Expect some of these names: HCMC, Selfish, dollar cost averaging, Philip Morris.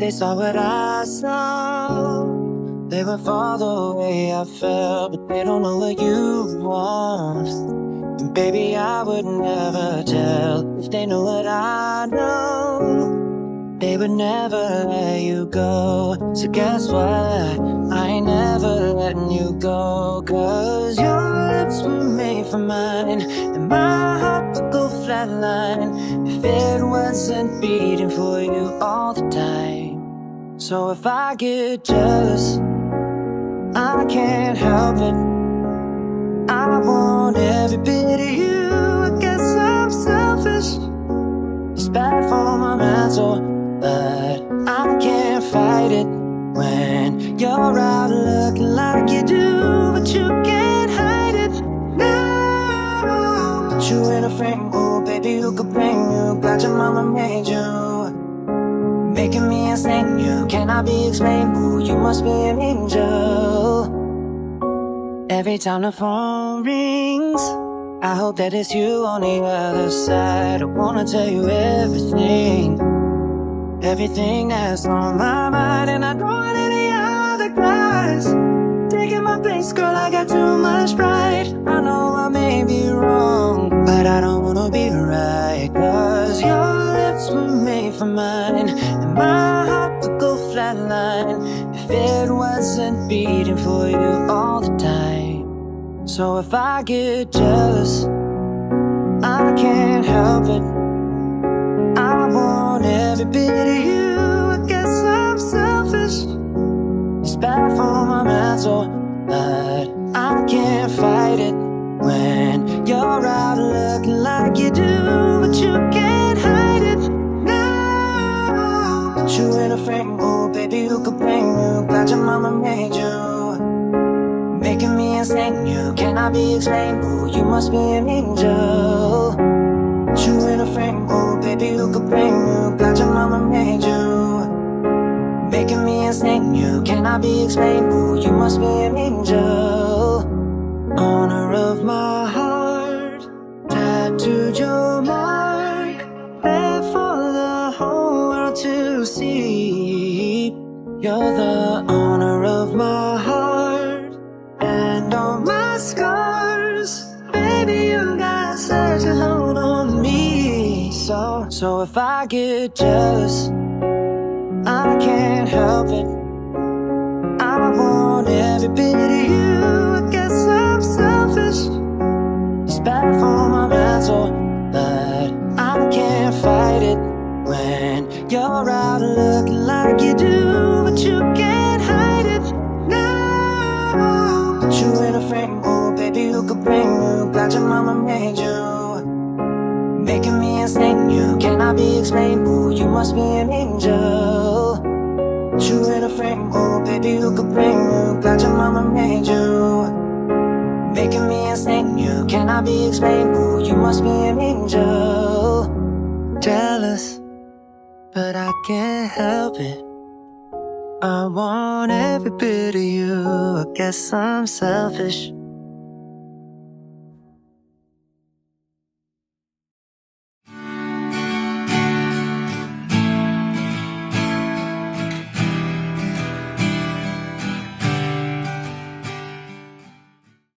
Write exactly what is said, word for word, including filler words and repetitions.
They saw what I saw. They went far the way I felt, but they don't know what you want. And baby, I would never tell. If they knew what I know, they would never let you go. So guess what? I ain't never letting you go. Cause your lips were made for mine, and my heart would go flatline if it wasn't beating for you all the time. So if I get jealous, I can't help it. I want every bit of you. I guess I'm selfish. It's bad for my mental, but I can't fight it when you're out looking like you do, but you can't hide it. No, put you in a frame. Oh, baby, who could bring you? Glad your mama made you. Making me insane. You cannot be explained. Oh, you must be an angel. Every time the phone rings, I hope that it's you on the other side. I wanna tell you everything, everything that's on my mind. And I don't want any other guys taking my place. Girl, I got too much pride. I know I may be wrong, but I don't wanna be right. Cause your lips were made for mine, and my heart would go flatline if it wasn't beating for you all the time. So if I get jealous, I can't help it. I want every bit of you. I guess I'm selfish. It's bad for my mental, but I can't fight it when you're out looking like you do, but you can't hide it. No, put you in a frame. Oh, baby, who could blame you? Glad your mama made you. Making me insane. You cannot be explained. Oh, you must be an angel. You in a frame, oh baby, who could blame you? Glad your mama made you. Making me insane, you cannot be explained. Oh, you must be an angel. Honor of my heart, tattooed your mark, there for the whole world to see. You're the honor of my heart, and all my scars. Baby, you got such a hold on me. So, so if I get jealous, I can't help it. I want every bit of you. I guess I'm selfish. It's bad for my mental, but I can't fight it when you're out looking like you do, but you can't hide it. No, put you in a frame. Baby, who could bring you? Glad your mama made you. Making me insane. You cannot be explained. Oh, you must be an angel. You in a frame. Oh, baby, who could bring you? Glad your mama made you. Making me insane. You cannot be explained. Oh, you must be an angel. Jealous, but I can't help it. I want every bit of you. I guess I'm selfish.